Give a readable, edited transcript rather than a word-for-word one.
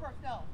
Personnel.